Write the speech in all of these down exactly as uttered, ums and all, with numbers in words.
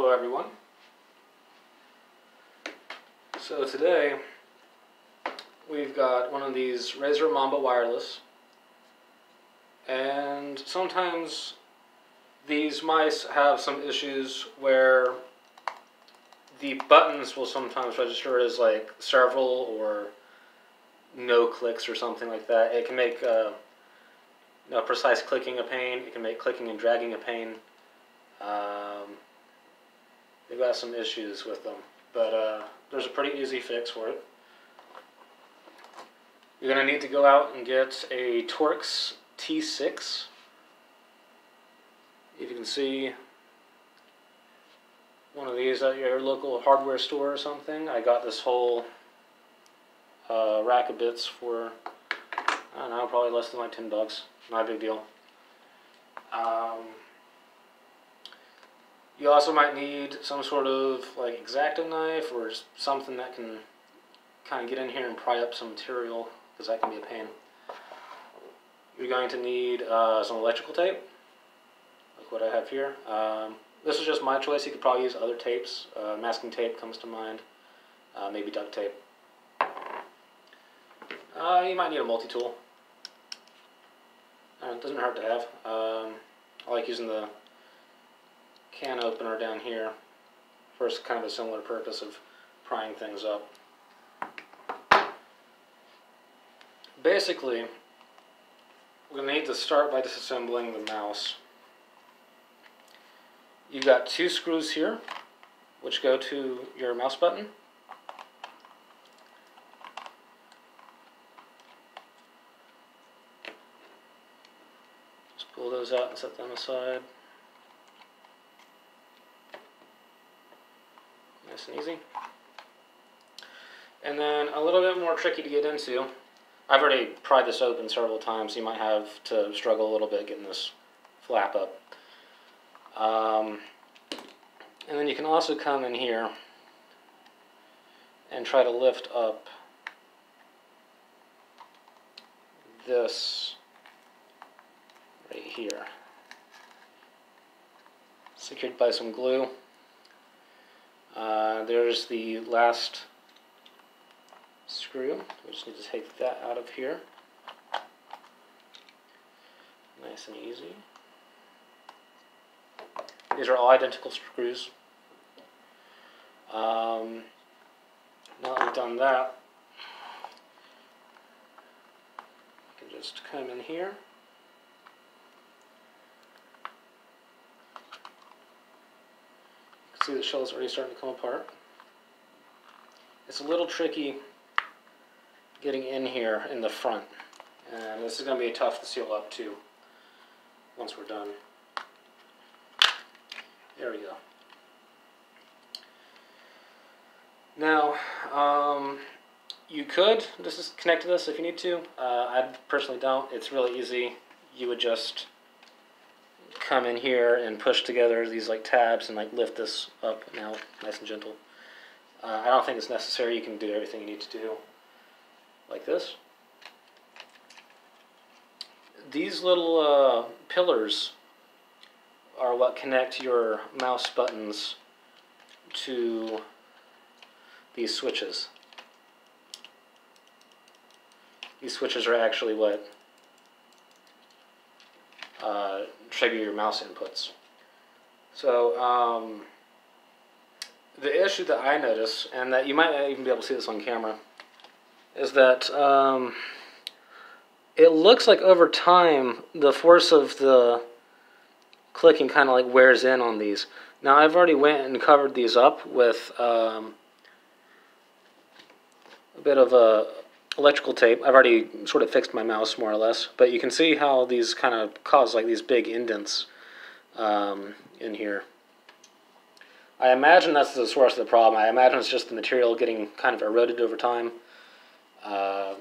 Hello everyone. So today we've got one of these Razer Mamba wireless, and sometimes these mice have some issues where the buttons will sometimes register as like several or no clicks or something like that. It can make uh, you know, precise clicking a pain. It can make clicking and dragging a pain. Um, they've got some issues with them, but uh, there's a pretty easy fix for it. You're going to need to go out and get a Torx T six. If you can see one of these at your local hardware store or something. I got this whole uh, rack of bits for, I don't know, probably less than like ten bucks. Not a big deal. Um... You also might need some sort of like X-Acto knife or something that can kind of get in here and pry up some material, because that can be a pain. You're going to need uh, some electrical tape, like what I have here. Um, this is just my choice. You could probably use other tapes. Uh, masking tape comes to mind, uh, maybe duct tape. Uh, you might need a multi-tool. Uh, it doesn't hurt to have. Um, I like using the can opener down here for kind of a similar purpose of prying things up. Basically, we're going to need to start by disassembling the mouse. You've got two screws here, which go to your mouse button. Just pull those out and set them aside. Nice and easy. And then a little bit more tricky to get into. I've already pried this open several times. You might have to struggle a little bit getting this flap up. Um, and then you can also come in here and try to lift up this right here, secured by some glue. Uh, there's the last screw. We just need to take that out of here. Nice and easy. These are all identical screws. Um, now that we've done that, you can just come in here. See, the shell is already starting to come apart. It's a little tricky getting in here in the front, and this is going to be tough to seal up too once we're done. There we go. Now um, you could just connect to this if you need to. uh, I personally don't. It's really easy. You would just come in here and push together these like tabs and like lift this up and out, nice and gentle. Uh, I don't think it's necessary. You can do everything you need to do like this. These little uh, pillars are what connect your mouse buttons to these switches. These switches are actually what Uh, trigger your mouse inputs. So um, the issue that I notice, and that you might not even be able to see this on camera, is that um, it looks like over time the force of the clicking kind of like wears in on these. Now I've already went and covered these up with um, a bit of a electrical tape. I've already sort of fixed my mouse more or less, but you can see how these kind of cause like these big indents um, in here. I imagine that's the source of the problem. I imagine it's just the material getting kind of eroded over time. Uh,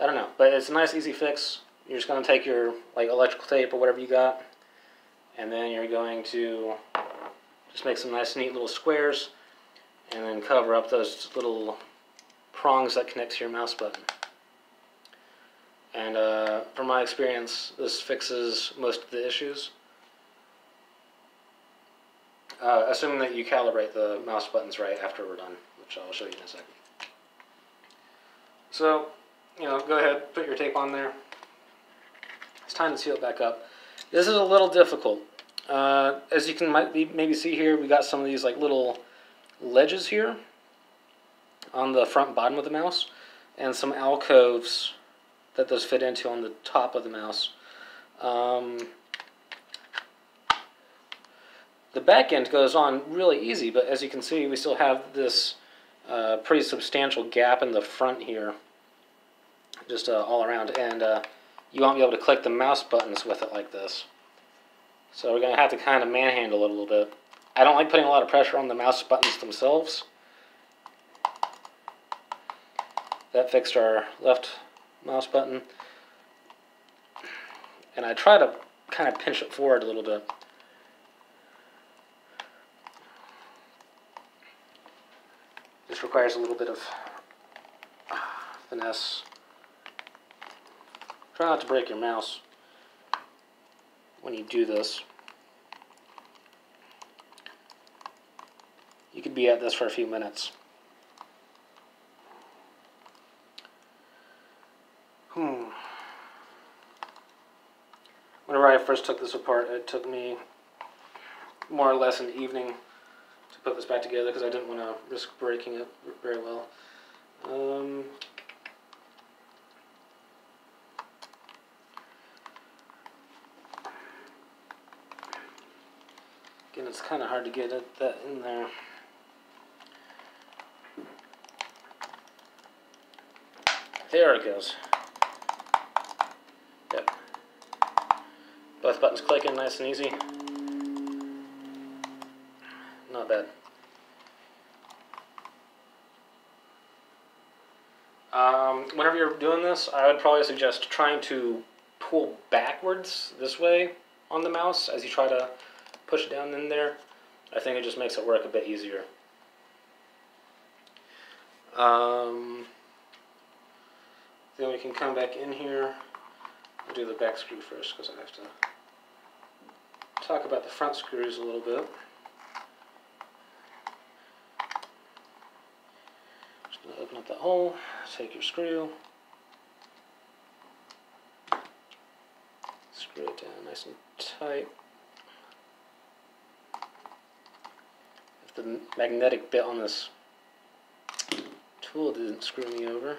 I don't know, but it's a nice easy fix. You're just going to take your like electrical tape or whatever you got, and then you're going to just make some nice neat little squares and then cover up those little prongs that connect to your mouse button. And uh, from my experience, this fixes most of the issues. uh, assuming that you calibrate the mouse buttons right after we're done, which I'll show you in a second. So, you know, go ahead, put your tape on there. It's time to seal it back up. This is a little difficult. Uh, as you can might be, maybe see here, we got some of these like little ledges here on the front bottom of the mouse, and some alcoves that those fit into on the top of the mouse. Um, the back end goes on really easy, but as you can see, we still have this uh, pretty substantial gap in the front here, just uh, all around, and uh, you won't be able to click the mouse buttons with it like this. So we're going to have to kind of manhandle it a little bit. I don't like putting a lot of pressure on the mouse buttons themselves. That fixed our left mouse button. And I try to kind of pinch it forward a little bit. This requires a little bit of finesse. Try not to break your mouse when you do this. You could be at this for a few minutes. Hmm. Whenever I first took this apart, it took me more or less an evening to put this back together because I didn't want to risk breaking it very well. Um, again, it's kind of hard to get it, that in there. There it goes. Yep. Both buttons clicking nice and easy. Not bad. Um, whenever you're doing this, I would probably suggest trying to pull backwards this way on the mouse as you try to push it down in there. I think it just makes it work a bit easier. Um, then we can come back in here. I'll do the back screw first because I have to talk about the front screws a little bit. Just going to open up that hole, take your screw, screw it down nice and tight. If the magnetic bit on this tool didn't screw me over.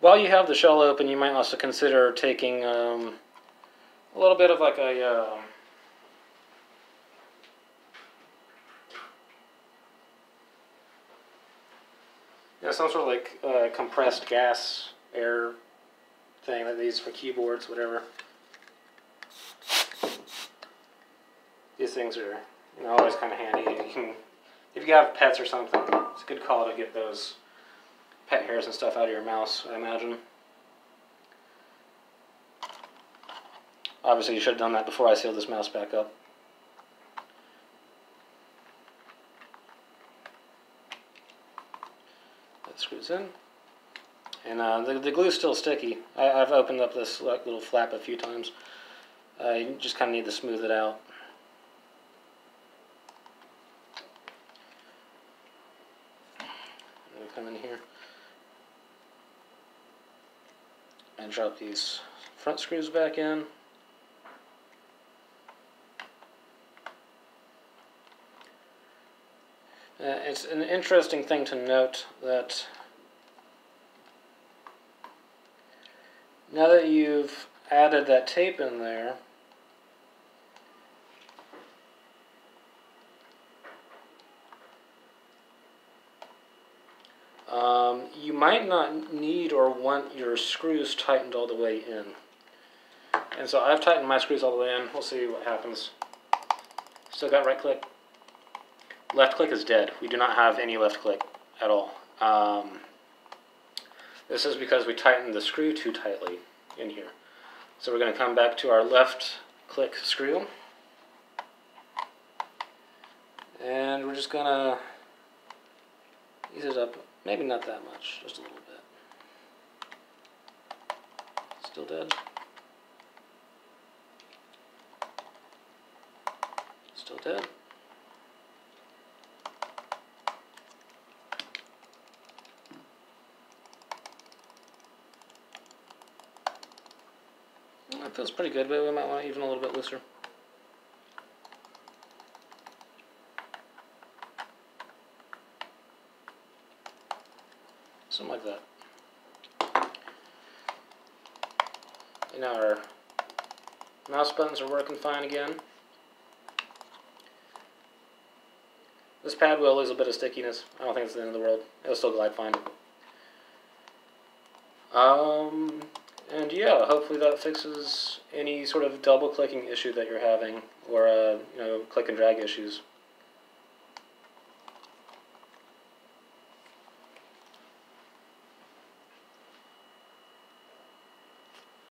While you have the shell open, you might also consider taking um, a little bit of like a uh, you know, some sort of like uh, compressed gas air thing that they use for keyboards, whatever. These things are, you know, always kind of handy. You can, if you have pets or something, it's a good call to get those pet hairs and stuff out of your mouse, I imagine. Obviously, you should have done that before I sealed this mouse back up. That screws in. And uh, the, the glue's still sticky. I, I've opened up this like, little flap a few times. Uh, you just kind of need to smooth it out. Come in here and drop these front screws back in. Uh, it's an interesting thing to note that now that you've added that tape in there, Um, you might not need or want your screws tightened all the way in. And so I've tightened my screws all the way in. We'll see what happens. Still got right click. Left click is dead. We do not have any left click at all. Um, this is because we tightened the screw too tightly in here. So we're going to come back to our left click screw. And we're just going to ease it up. Maybe not that much, just a little bit. Still dead. that. That feels pretty good, but we might want to even a little bit looser. Something like that. And now our mouse buttons are working fine again. This pad will lose a bit of stickiness. I don't think it's the end of the world. It'll still glide fine. Um, and yeah, hopefully that fixes any sort of double-clicking issue that you're having, or uh, you know, click and drag issues.